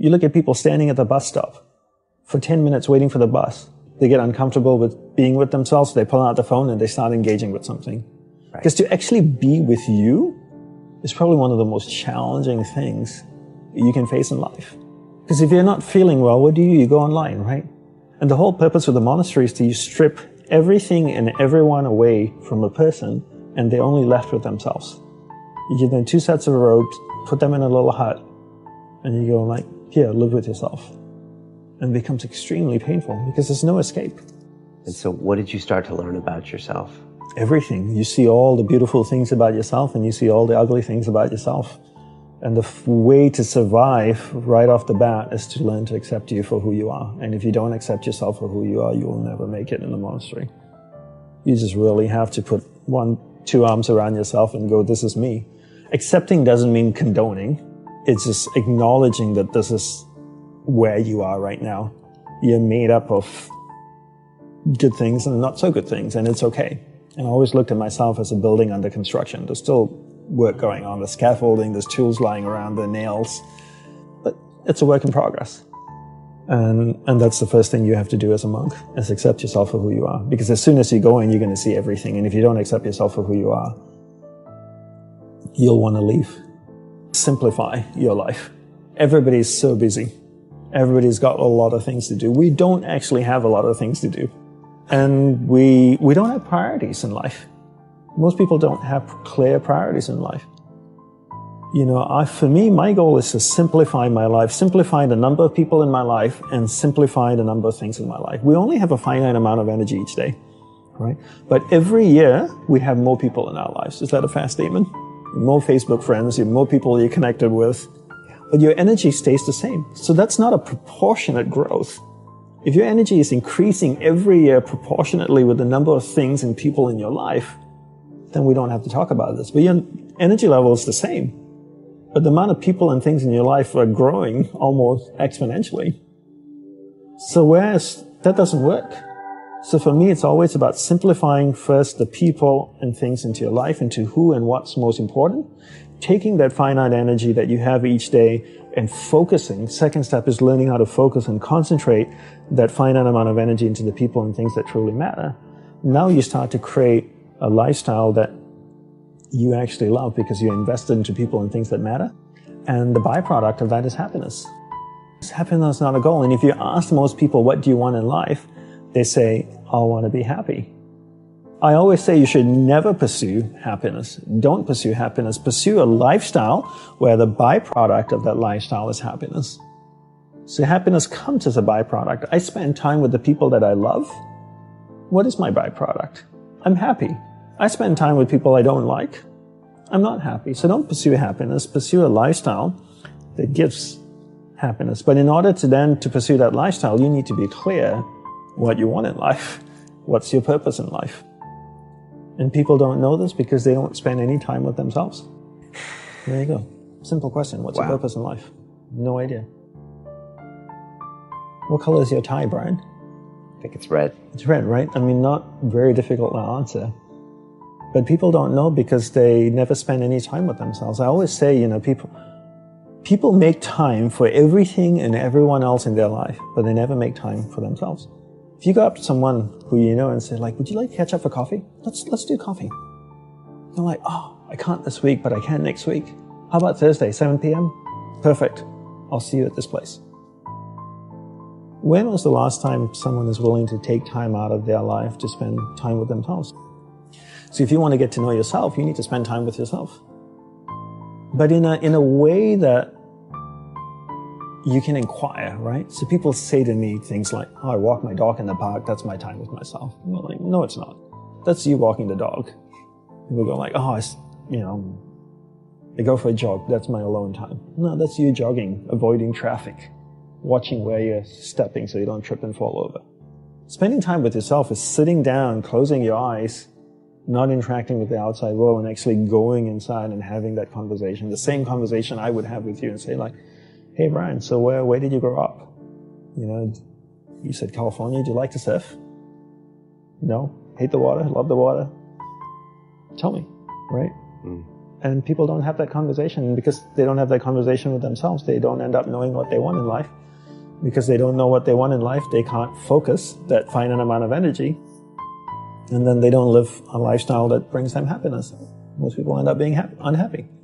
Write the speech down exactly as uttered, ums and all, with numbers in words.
You look at people standing at the bus stop for ten minutes waiting for the bus. They get uncomfortable with being with themselves. They pull out the phone and they start engaging with something. Because to actually be with you is probably one of the most challenging things you can face in life. Because if you're not feeling well, what do you do? You go online, right? And the whole purpose of the monastery is to strip everything and everyone away from a person, and they're only left with themselves. You give them two sets of robes, put them in a little hut, and you go like, here, live with yourself. And it becomes extremely painful because there's no escape. And so what did you start to learn about yourself? Everything. You see all the beautiful things about yourself, and you see all the ugly things about yourself. And the f- way to survive right off the bat is to learn to accept you for who you are. And if you don't accept yourself for who you are, you will never make it in the monastery. You just really have to put one, two arms around yourself and go, this is me. Accepting doesn't mean condoning. It's just acknowledging that this is where you are right now. You're made up of good things and not so good things, and it's okay. And I always looked at myself as a building under construction. There's still work going on, there's scaffolding, there's tools lying around, there are nails, but it's a work in progress. And and that's the first thing you have to do as a monk, is accept yourself for who you are. Because as soon as you go in, you're going to see everything. And if you don't accept yourself for who you are, you'll want to leave. Simplify your life. Everybody's so busy. Everybody's got a lot of things to do. We don't actually have a lot of things to do. And we we don't have priorities in life. Most people don't have clear priorities in life. You know, I, for me, my goal is to simplify my life, simplify the number of people in my life, and simplify the number of things in my life. We only have a finite amount of energy each day, right? But every year, we have more people in our lives. Is that a fair statement? More Facebook friends, you have more people you're connected with, but your energy stays the same. So that's not a proportionate growth. If your energy is increasing every year proportionately with the number of things and people in your life, then we don't have to talk about this. But your energy level is the same. But the amount of people and things in your life are growing almost exponentially. So whereas that doesn't work. So for me, it's always about simplifying first the people and things into your life, into who and what's most important. Taking that finite energy that you have each day and focusing. Second step is learning how to focus and concentrate that finite amount of energy into the people and things that truly matter. Now you start to create a lifestyle that you actually love because you're invested into people and things that matter. And the byproduct of that is happiness. Happiness is not a goal. And if you ask most people, what do you want in life? They say, I want to be happy. I always say you should never pursue happiness. Don't pursue happiness. Pursue a lifestyle where the byproduct of that lifestyle is happiness. So happiness comes as a byproduct. I spend time with the people that I love. What is my byproduct? I'm happy. I spend time with people I don't like. I'm not happy. So don't pursue happiness. Pursue a lifestyle that gives happiness. But in order to then to pursue that lifestyle, you need to be clear what you want in life. What's your purpose in life? And people don't know this because they don't spend any time with themselves. There you go. Simple question. What's wow. your purpose in life? No idea. What color is your tie, Brian? I think it's red. It's red, right? I mean, not very difficult to answer. But people don't know because they never spend any time with themselves. I always say, you know, people people make time for everything and everyone else in their life, but they never make time for themselves. If you go up to someone who you know and say, like, would you like to catch up for coffee? Let's let's do coffee. They're like, oh, I can't this week, but I can next week. How about Thursday, seven p.m.? Perfect. I'll see you at this place. When was the last time someone is willing to take time out of their life to spend time with themselves? So if you want to get to know yourself, you need to spend time with yourself. But in a, in a way that you can inquire, right? So people say to me things like, oh, I walk my dog in the park, that's my time with myself. I'm like, no, it's not. That's you walking the dog. People go like, oh, I, you know, I go for a jog, that's my alone time. No, that's you jogging, avoiding traffic, watching where you're stepping so you don't trip and fall over. Spending time with yourself is sitting down, closing your eyes, not interacting with the outside world, and actually going inside and having that conversation, the same conversation I would have with you and say like, hey, Brian, so where, where did you grow up? You know, you said California. Do you like to surf? No. Hate the water? Love the water? Tell me, right? Mm. And people don't have that conversation because they don't have that conversation with themselves. They don't end up knowing what they want in life. Because they don't know what they want in life, they can't focus that finite amount of energy. And then they don't live a lifestyle that brings them happiness. Most people end up being happy, unhappy.